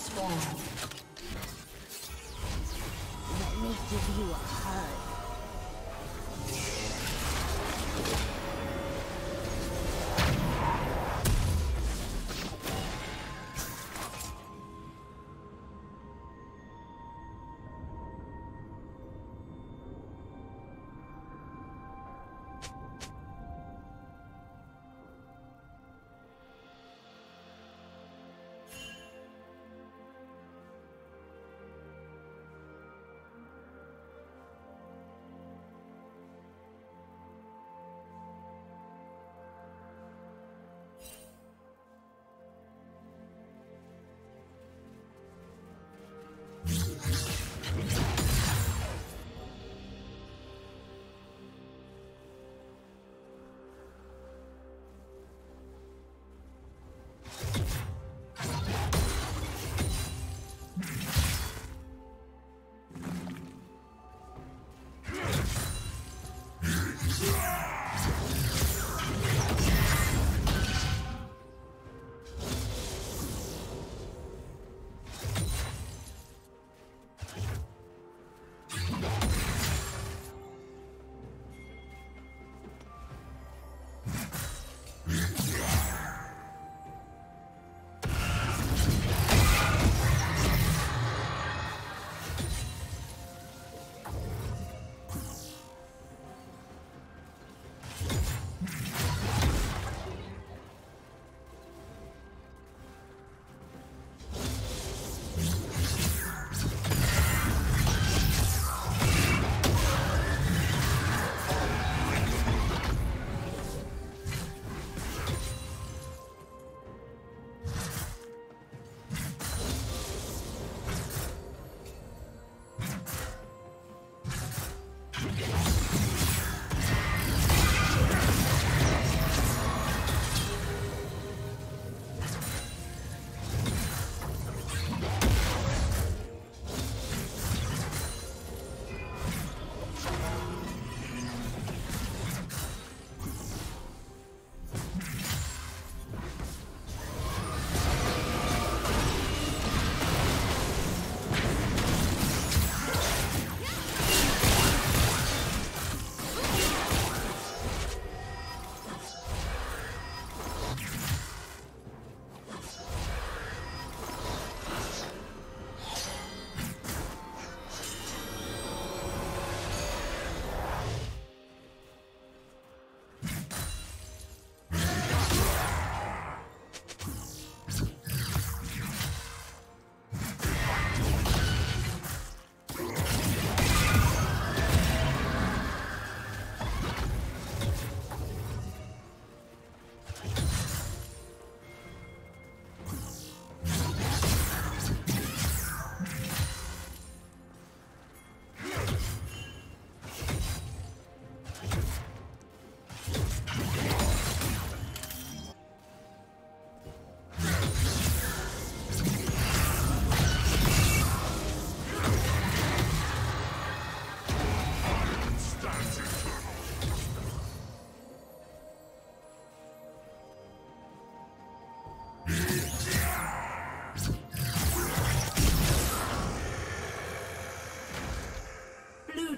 swarm. Let me give you a hug.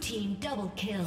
Team double kill.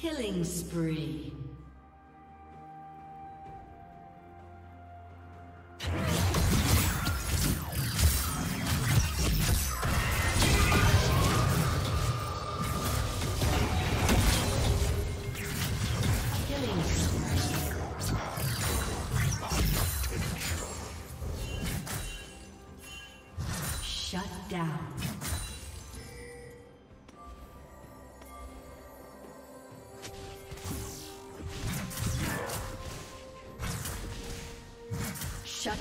Killing spree. Shut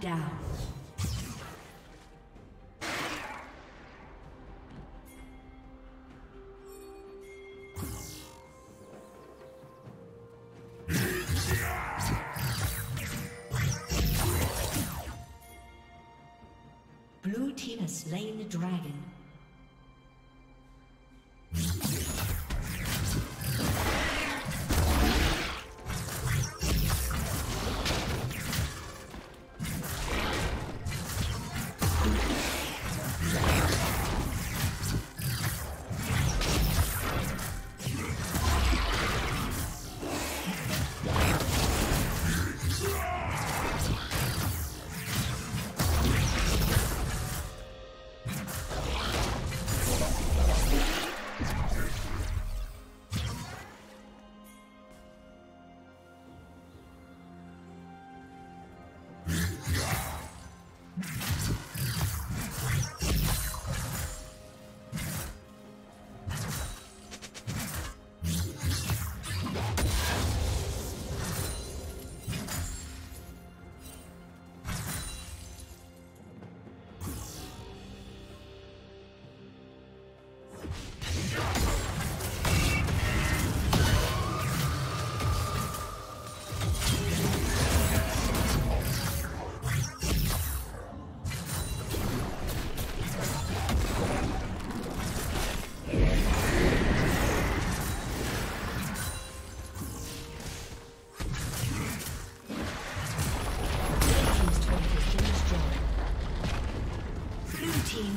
down. Blue team has slain the dragon.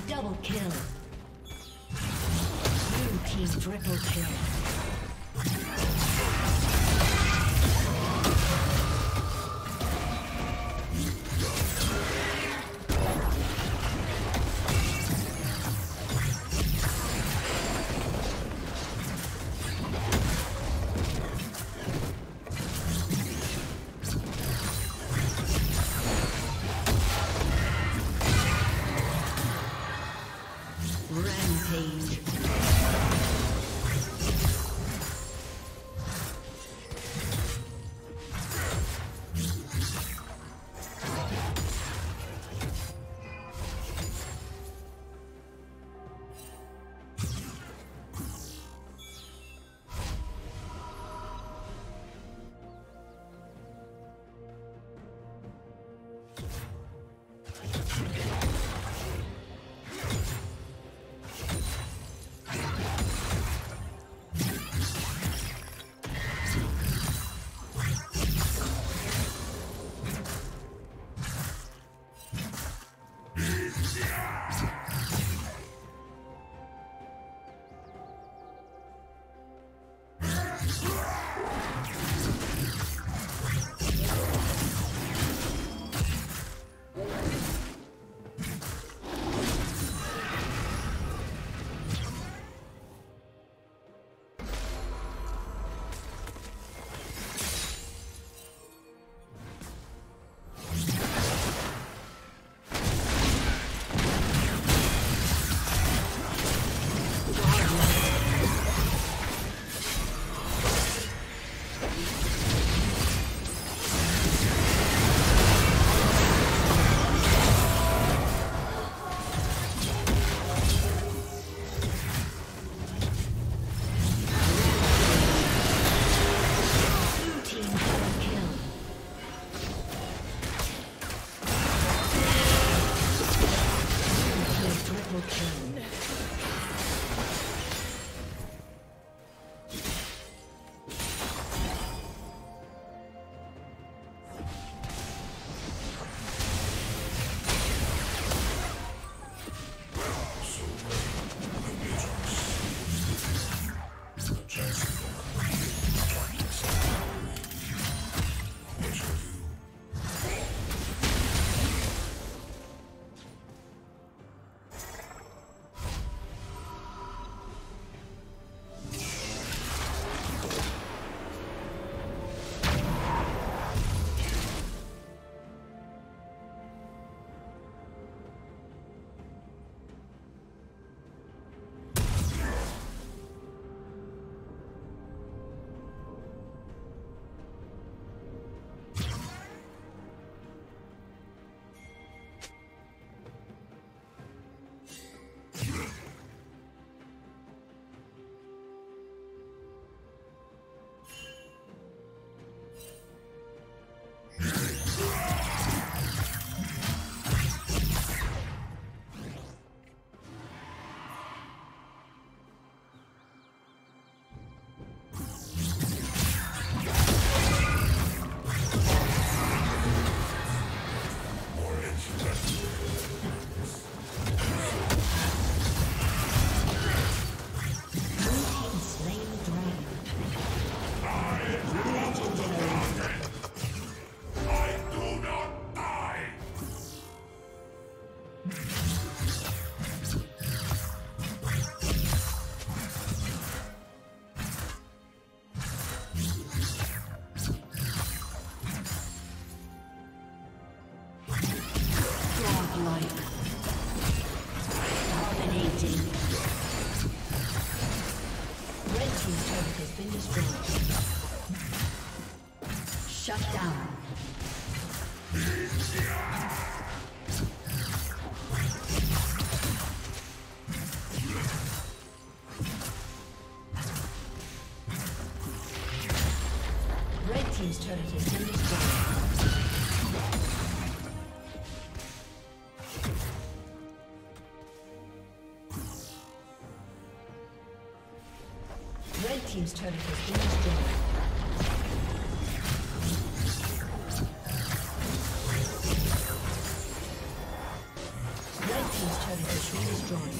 Double kill. Blue Team triple kill. Shut down. Red team's turret has been destroyed. Red team's turret has been destroyed. Red team's turret has been destroyed.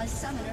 A summoner